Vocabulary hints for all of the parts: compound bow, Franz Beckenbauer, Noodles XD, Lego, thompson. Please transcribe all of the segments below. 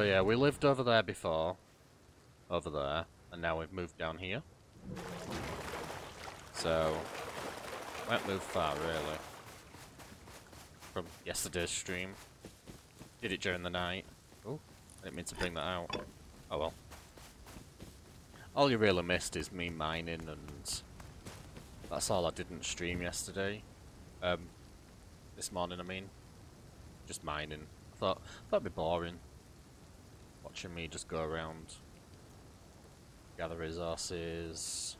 So yeah, we lived over there before. Over there. And now we've moved down here. So, we won't move far, really. From yesterday's stream. Did it during the night. Oh, I didn't mean to bring that out. Oh well. All you really missed is me mining, and that's all I didn't stream yesterday. This morning, I mean. Just mining. I thought that'd be boring. Watching me just go around. Gather resources.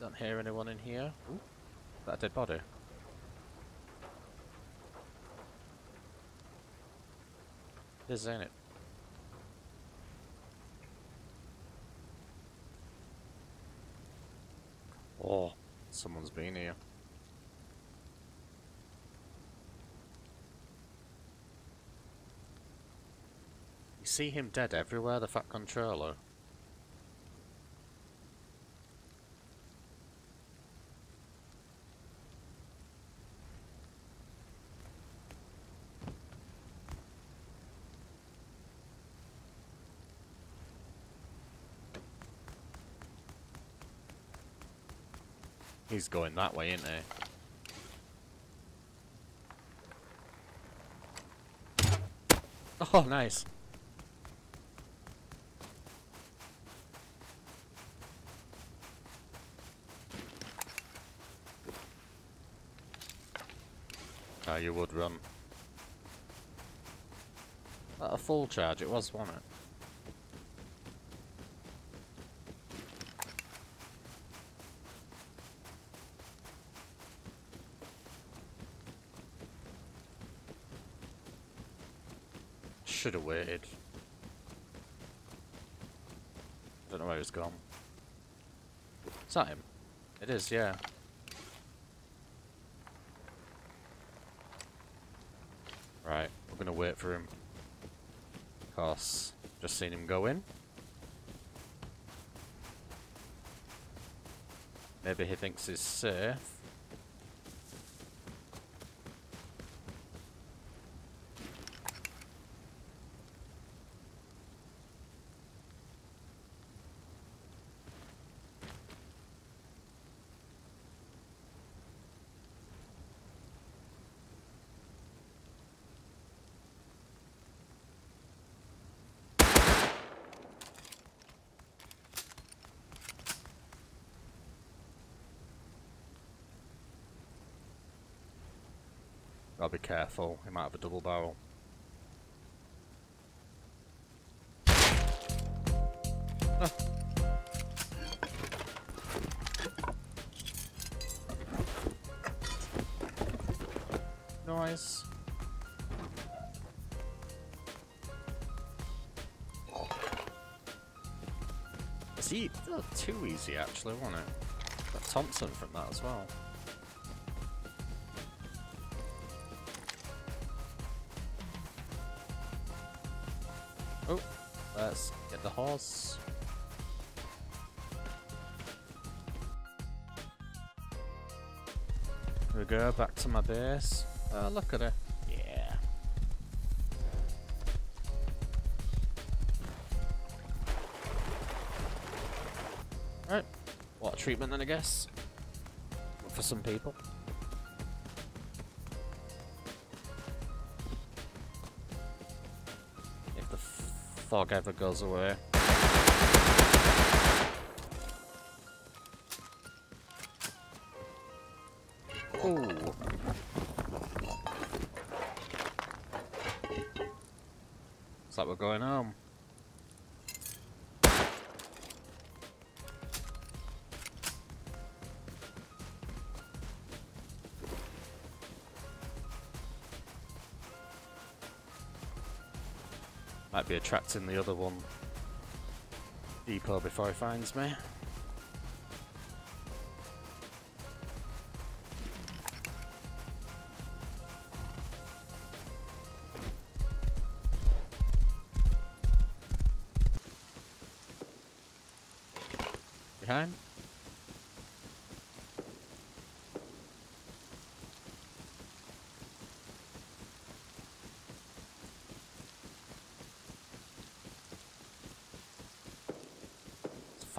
Don't hear anyone in here. Ooh, is that a dead body? This ain't it. Oh, someone's been here. You see him dead everywhere, the Fat Controller. He's going that way, isn't he? Oh, nice. Ah, oh, you would run. At a full charge, it was, wasn't it? Should have waited. I don't know where he's gone. Is that him? It is, yeah. Right, we're gonna wait for him. Of course, just seen him go in. Maybe he thinks he's safe. Gotta be careful, he might have a double barrel. Ah. Nice. See, that was too easy actually, wasn't it? Got Thompson from that as well. Oh, let's get the horse. Here we go, back to my base. Oh, look at her. Yeah. Right, water treatment then, I guess. For some people. Fog ever goes away. Ooh. Looks like we're going home. Might be attracting the other one depot before he finds me. Behind?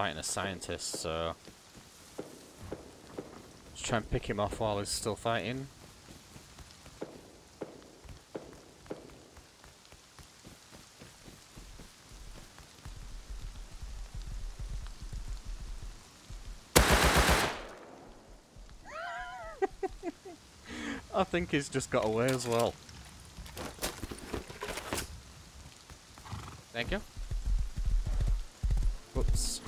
fighting a scientist, so let's try and pick him off while he's still fighting. I think he's just got away as well. Thank you. Whoops.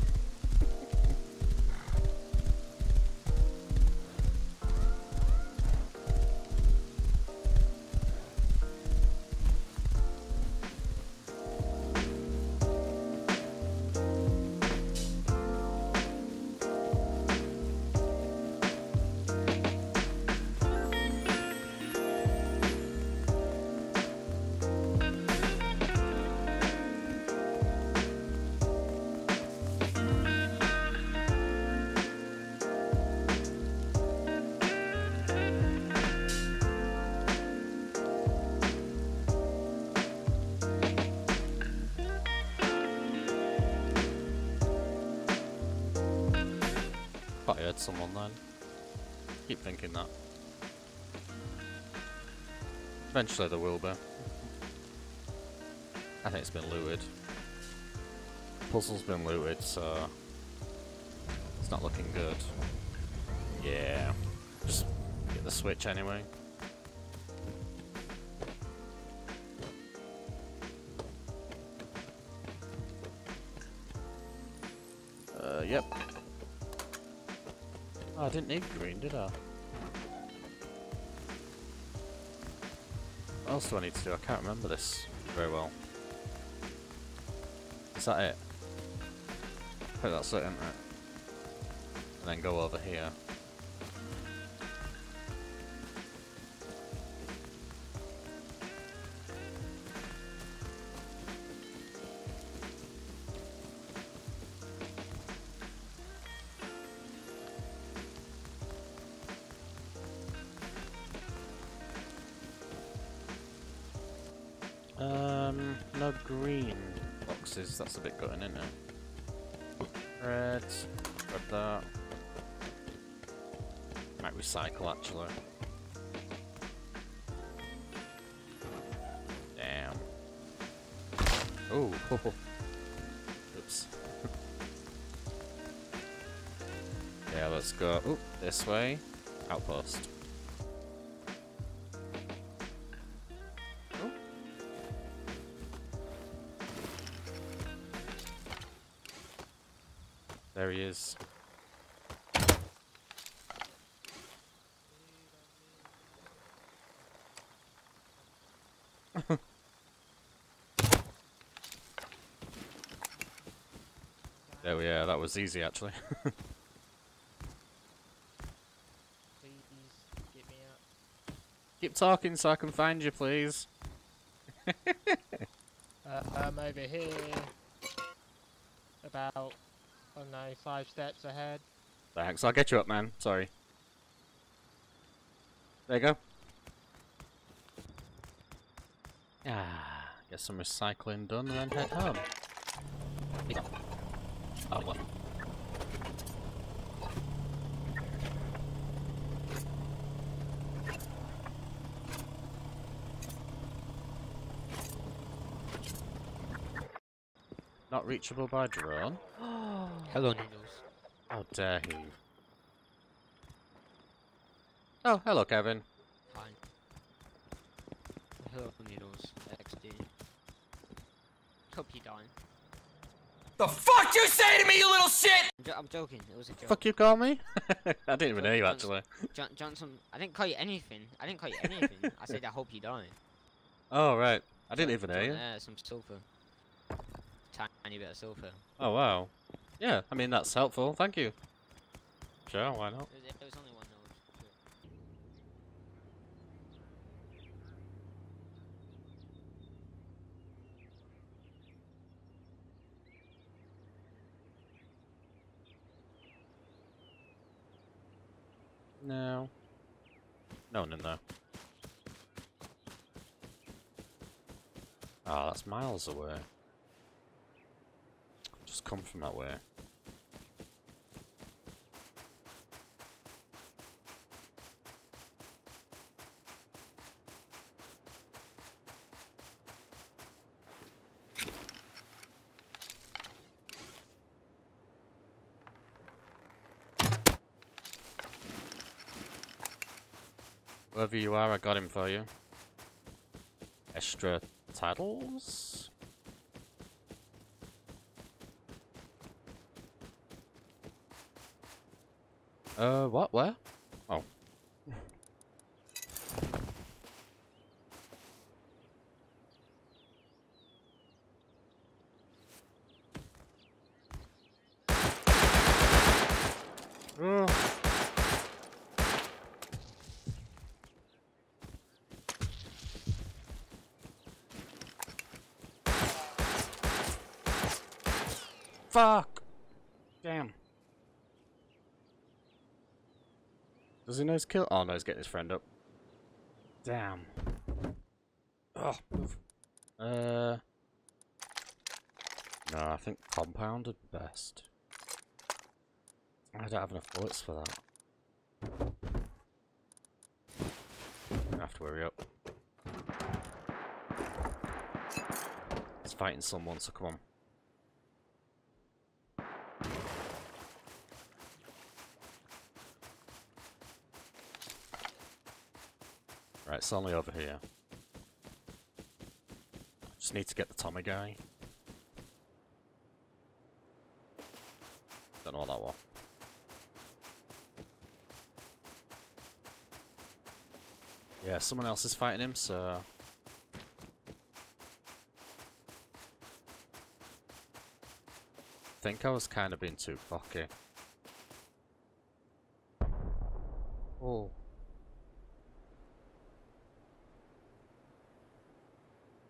I heard someone then. Keep thinking that. Eventually there will be. I think it's been looted. Puzzle's been looted, so it's not looking good. Yeah. Just get the switch anyway. Yep. Oh, I didn't need green, did I? What else do I need to do? I can't remember this very well. Is that it? I think that's it, isn't it? And then go over here. No green boxes, that's a bit gutting, isn't it? Red, grab that. Might recycle actually. Damn. Oh, oops. Yeah, let's go. Ooh, this way. Outpost. There he is. There we are, that was easy actually. Please get me out. Keep talking so I can find you, please. I'm over here. About... oh no, 5 steps ahead. Thanks, I'll get you up, man. Sorry. There you go. Ah, get some recycling done and then head home. Yeah. Oh, well. Not reachable by drone. Hello, Needles. How dare you? Oh, hello, Kevin. Hi. Hello, Needles. XD. Hope you die. The fuck you say to me, you little shit! I'm joking. It was a joke. Fuck you, call me? I didn't even know you actually. Johnson, I didn't call you anything. I didn't call you anything. I said I hope you die. Oh right. I didn't even know you. Yeah, some silver. Tiny bit of silver. Oh wow. Yeah, I mean, that's helpful, thank you. Sure, why not? There was only one node. No. No. Ah, that's miles away. Just come from that way. Wherever you are, I got him for you. Extra titles? What? Where? Oh. Fuck! Damn. Does he know his kill? Oh no, he's getting his friend up. Damn. Oh. No, I think compound would be best. I don't have enough bullets for that. I have to hurry up. He's fighting someone, so come on. Right, it's only over here. I just need to get the Tommy guy. Don't know what that was. Yeah, someone else is fighting him, so... I think I was kind of being too cocky. Oh.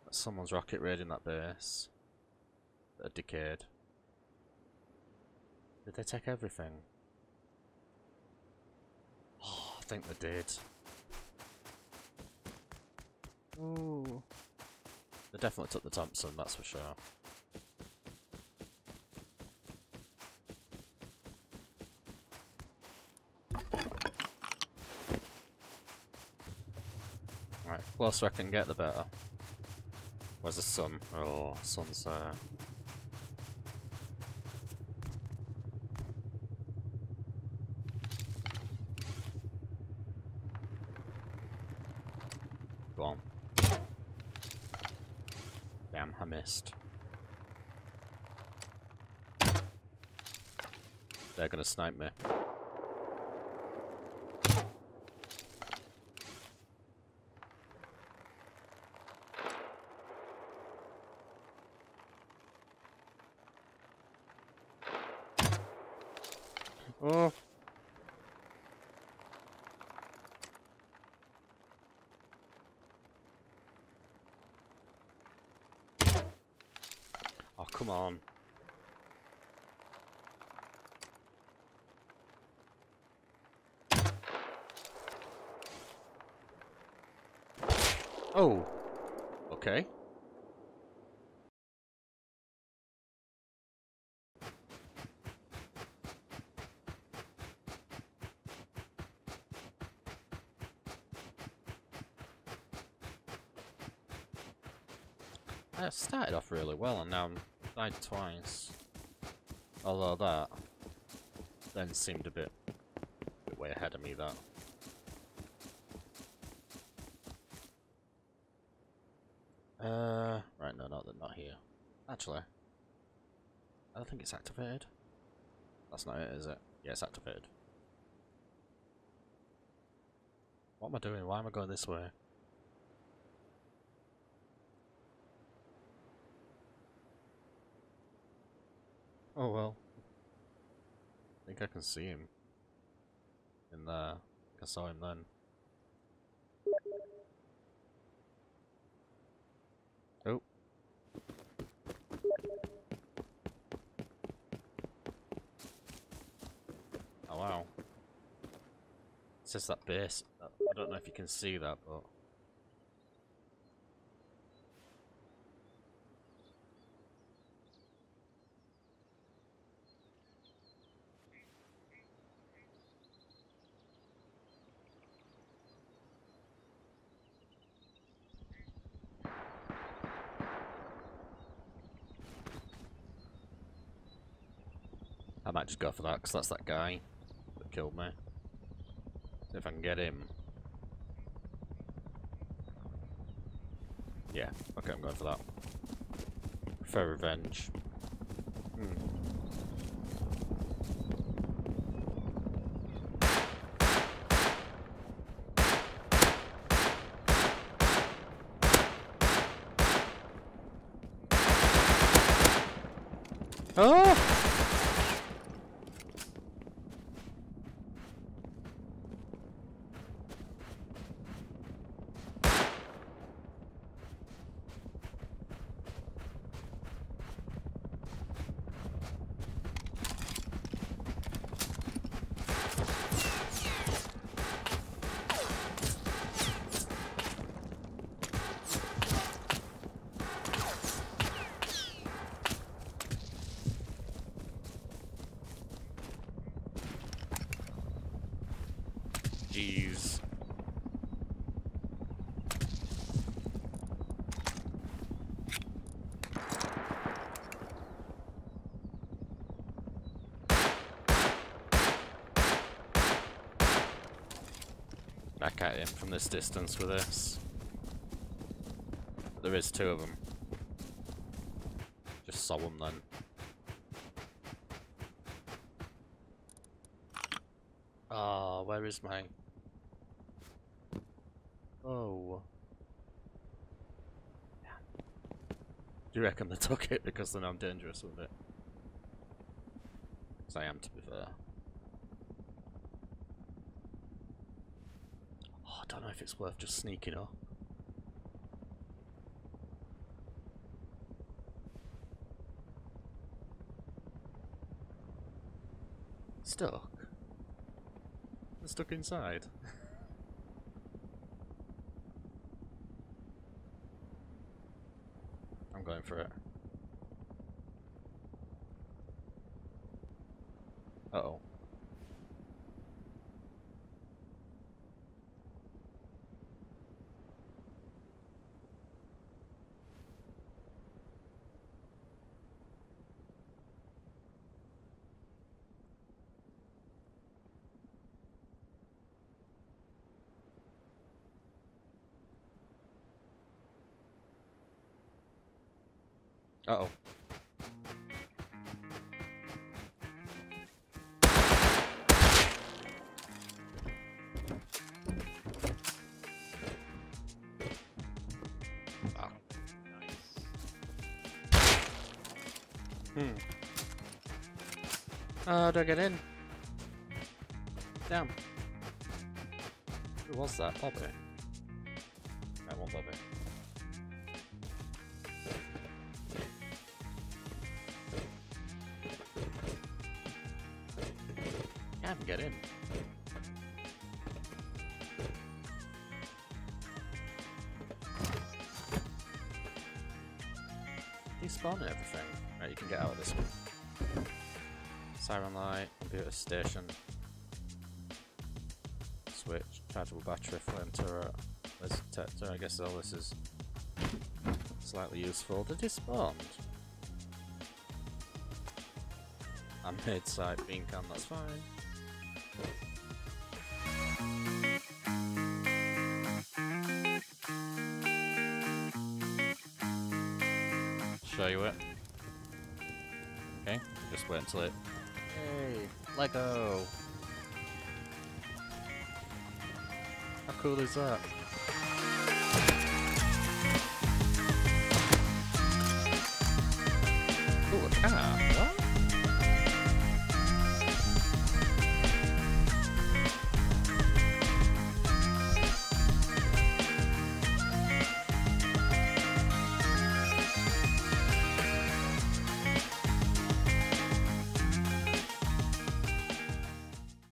Someone's rocket raiding that base. They're decayed. Did they take everything? Oh, I think they did. Ooh. They definitely took the Thompson, that's for sure. Right, closer I can get the better. Where's the sun? Oh, sun's there. Go on. Damn, I missed. They're gonna snipe me. Oh. Oh, come on. Oh. Okay. I started off really well and now I'm died twice. Although that then seemed a bit way ahead of me, that. Right, no, not here. Actually, I don't think it's activated. That's not it, is it? Yeah, it's activated. What am I doing? Why am I going this way? Oh well. I think I can see him. In there. I think I saw him then. Oh. Oh wow. It says that base. I don't know if you can see that, but... I might just go for that, because that's that guy that killed me. See if I can get him. Yeah, okay, I'm going for that. Fair revenge. Oh! Jeez. Back at him from this distance with this. There is two of them. Just saw them then. Ah, oh, where is my... Oh. Yeah. Do you reckon they took it because they know I'm dangerous with it? Because I am, to be fair. Oh, I don't know if it's worth just sneaking up. Stuck? I'm stuck inside. I'm going for it. Uh-oh. Uh-oh. Oh. Nice. Don't get in. Damn. Who was that? Bobby. That one, Bobby. Get in. Despawn and everything. Right, you can get out of this one. Siren light, computer station. Switch, chargeable battery, flame turret, laser detector. I guess all this is slightly useful. They despawned. I'm mid-side bean can, that's fine. Show you it. Okay, just wait until it. Hey, Lego! How cool is that?